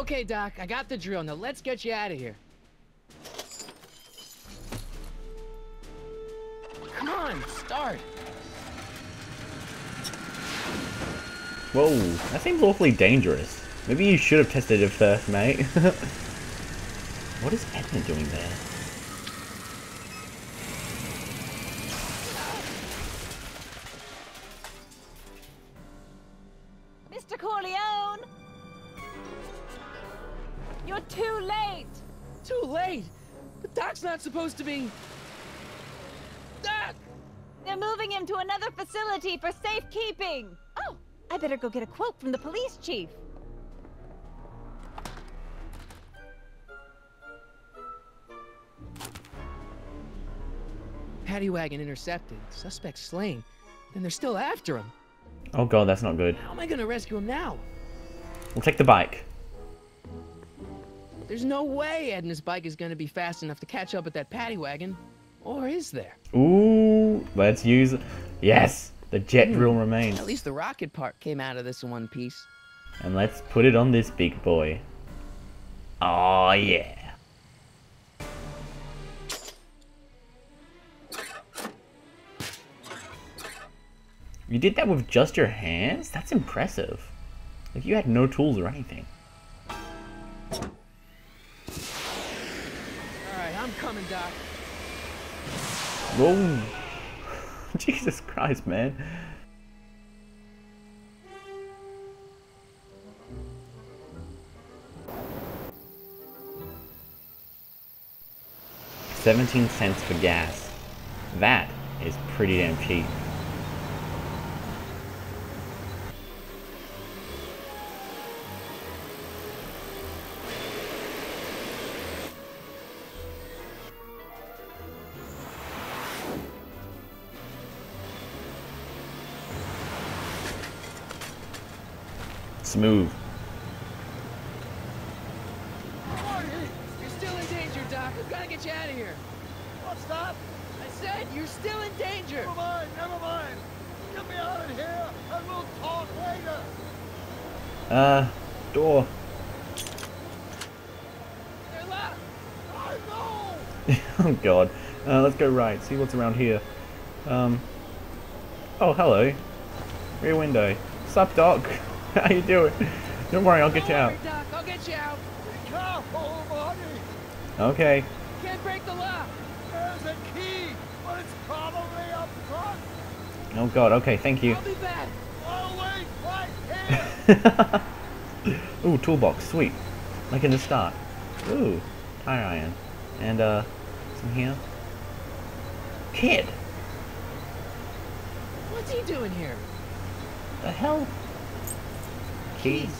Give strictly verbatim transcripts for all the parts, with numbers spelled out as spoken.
Okay, Doc, I got the drill. Now let's get you out of here. Come on, start. Whoa, that seems awfully dangerous. Maybe you should have tested it first, mate. What is Edna doing there? Mister Corleone! You're too late! Too late? But Doc's not supposed to be... Doc! They're moving him to another facility for safekeeping! Oh, I better go get a quote from the police chief. Paddy wagon intercepted, suspect slain, and they're still after him. Oh god, that's not good. How am I gonna rescue him now? We'll take the bike. There's no way Edna's bike is gonna be fast enough to catch up with that paddy wagon, or is there? Ooh, let's use it. Yes, the jet drill remains. At least the rocket part came out of this in one piece. And let's put it on this big boy. Oh yeah. You did that with just your hands? That's impressive. Like, you had no tools or anything. Alright, I'm coming, Doc. Whoa. Jesus Christ, man. seventeen cents for gas. That is pretty damn cheap. Smooth. You're still in danger, Doc. We've got to get you out of here. Oh, stop. I said you're still in danger. Never mind, never mind. Get me out of here and we'll talk later. Uh, door. They're locked. Oh, no. Oh, God. Uh, let's go right. See what's around here. Um. Oh, hello. Rear window. Sup, Doc? How you doing? Don't worry, I'll get you out. Doc, I'll get you out. Be careful, buddy. Okay. Can't break the lock. There's a key, but it's probably up front. Oh god. Okay, thank you. I'll be back. I'll wait right here. Ooh, toolbox, sweet. Like in the start. Ooh, tire iron, and uh, some here. Kid. What's he doing here? The hell. Keys.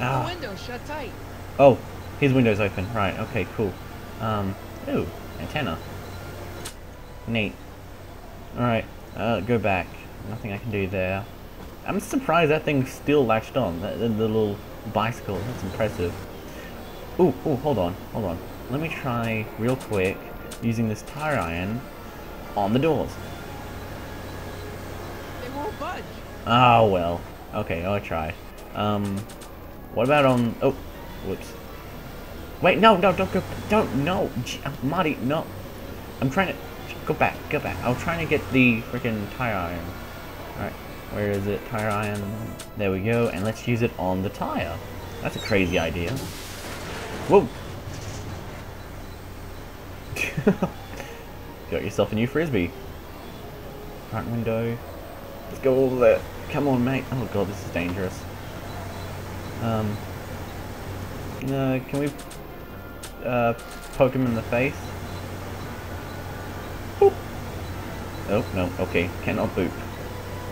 Oh. The window shut tight. Oh, his window's open. Right. Okay. Cool. Um. Ooh, antenna. Neat. All right. Uh, go back. Nothing I can do there. I'm surprised that thing's still latched on. That the little bicycle. That's impressive. Ooh. Ooh. Hold on. Hold on. Let me try real quick using this tire iron on the doors. They won't budge. Oh well. Okay. I'll try. Um, what about on, oh, whoops. Wait, no, no, don't go, don't, no, Marty, no. I'm trying to, go back, go back. I'm trying to get the freaking tire iron. Alright, where is it? Tire iron, there we go, and let's use it on the tire. That's a crazy idea. Whoa. Got yourself a new frisbee. Front window. Let's go over there. Come on, mate. Oh god, this is dangerous. Um, uh, can we, uh, poke him in the face? Boop! Oh, no, okay, cannot boop.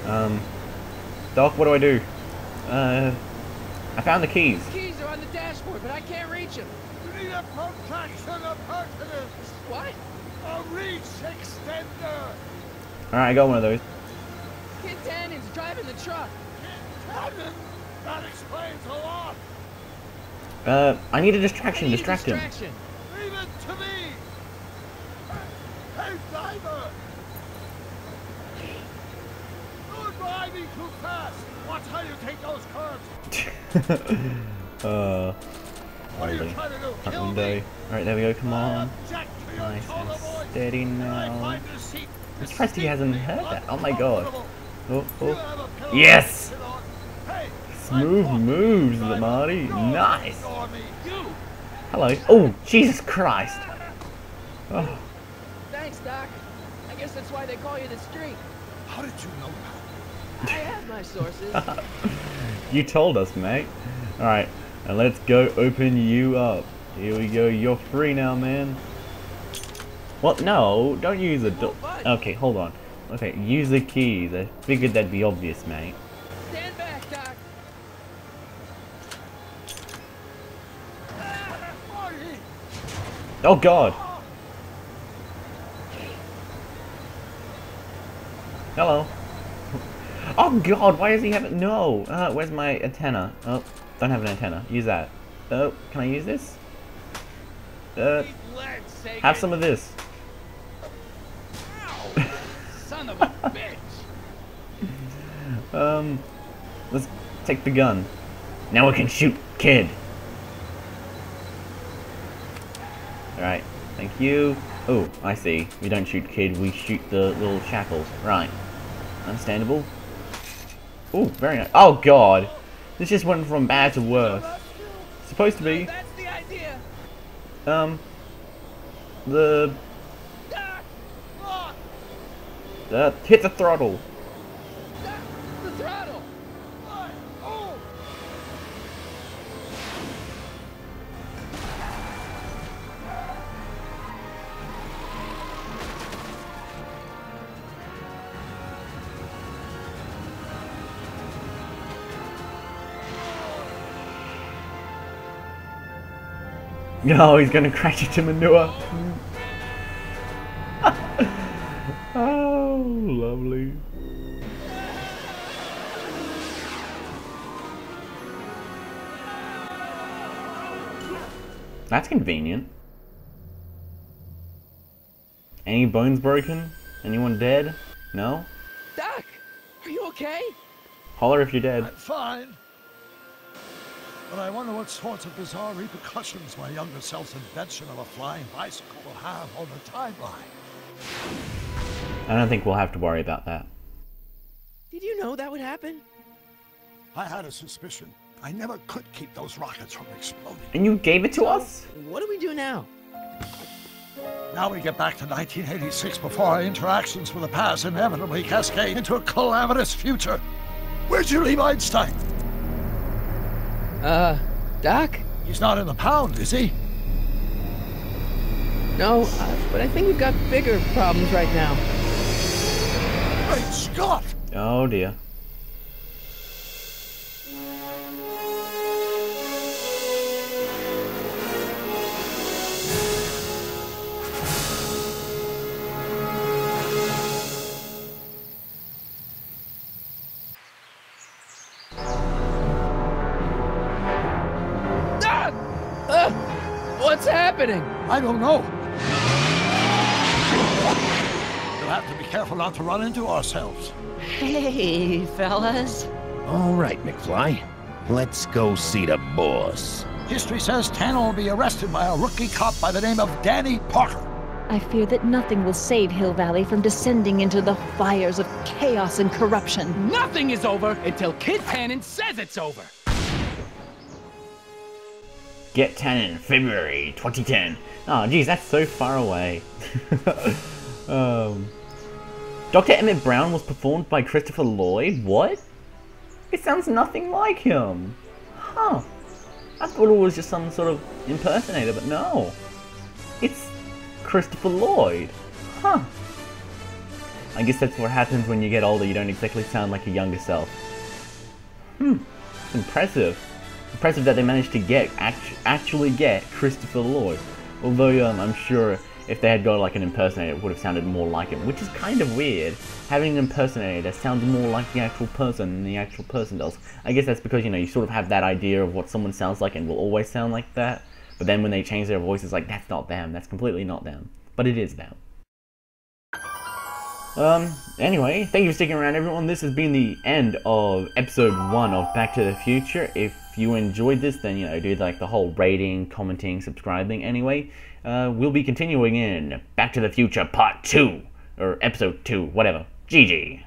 Um, Doc, what do I do? Uh, I found the keys. The keys are on the dashboard, but I can't reach them. You need a protection of pertinence. What? A reach extender. Alright, I got one of those. Kid Tannen's driving the truck. Kid Tannen? That explains a lot. Uh, I need a distraction. I need Distract a distraction. Him. Leave it to me. Hey, driver. You're driving too fast. Watch how you take those curves. uh, Why even? Front window. Alright, there we go, come on. Nice and steady now. I'm surprised he hasn't heard that. Oh my god. Oh, oh. Yes! Smooth moves, Marty. Nice! Hello. Oh, Jesus Christ! Oh. Thanks, Doc. I guess that's why they call you the street. How did you know that? I have my sources. You told us, mate. Alright, and let's go open you up. Here we go. You're free now, man. What? No, don't use a door. Okay, hold on. Okay, use the keys. I figured that'd be obvious, mate. Stand back, Doc. Oh, God. Hello. Oh god, why does he have it? No! Uh, where's my antenna? Oh, don't have an antenna. Use that. Oh, can I use this? Uh, have some of this. Ow, son of a bitch! Um, let's take the gun. Now we can shoot, kid! Alright, thank you. Oh, I see. We don't shoot kid, we shoot the little shackles. Right. Understandable. Oh, very nice. Oh god, this just went from bad to worse. Supposed to be. No, that's the idea. Um. The. Doc, look. Uh, hit the throttle. Doc, the throttle. What? Oh. No, he's gonna crash into manure. Oh, lovely. That's convenient. Any bones broken? Anyone dead? No? Doc, are you okay? Holler if you're dead. I'm fine. But I wonder what sorts of bizarre repercussions my younger self's invention of a flying bicycle will have on the timeline. I don't think we'll have to worry about that. Did you know that would happen? I had a suspicion. I never could keep those rockets from exploding. And you gave it to so, us? What do we do now? Now we get back to nineteen eighty-six before our interactions with the past inevitably cascade into a calamitous future. Where'd you leave Einstein? Uh, Doc? He's not in the pound, is he? No, uh, but I think we've got bigger problems right now. Great Scott! Oh dear. I don't know. We'll have to be careful not to run into ourselves. Hey, fellas. All right, McFly. Let's go see the boss. History says Tannen will be arrested by a rookie cop by the name of Danny Parker. I fear that nothing will save Hill Valley from descending into the fires of chaos and corruption. Nothing is over until Kid Tannen says it's over. Get Tannen, February twenty ten. Oh, geez, that's so far away. um, Doctor Emmett Brown was performed by Christopher Lloyd? What? It sounds nothing like him. Huh. I thought it was just some sort of impersonator, but no. It's Christopher Lloyd. Huh. I guess that's what happens when you get older. You don't exactly sound like your younger self. Hmm. It's impressive. Impressive that they managed to get actu actually get Christopher Lloyd, although um, I'm sure if they had got like an impersonator it would have sounded more like him, which is kind of weird. Having an impersonator sounds more like the actual person than the actual person does. I guess that's because, you know, you sort of have that idea of what someone sounds like and will always sound like that, but then when they change their voices, like, that's not them, that's completely not them, but it is them. Um, anyway, thank you for sticking around, everyone. This has been the end of episode one of Back to the Future. If If you enjoyed this, then, you know, do like the whole rating, commenting, subscribing. Anyway, uh, we'll be continuing in Back to the Future Part two, or Episode two, whatever. G G.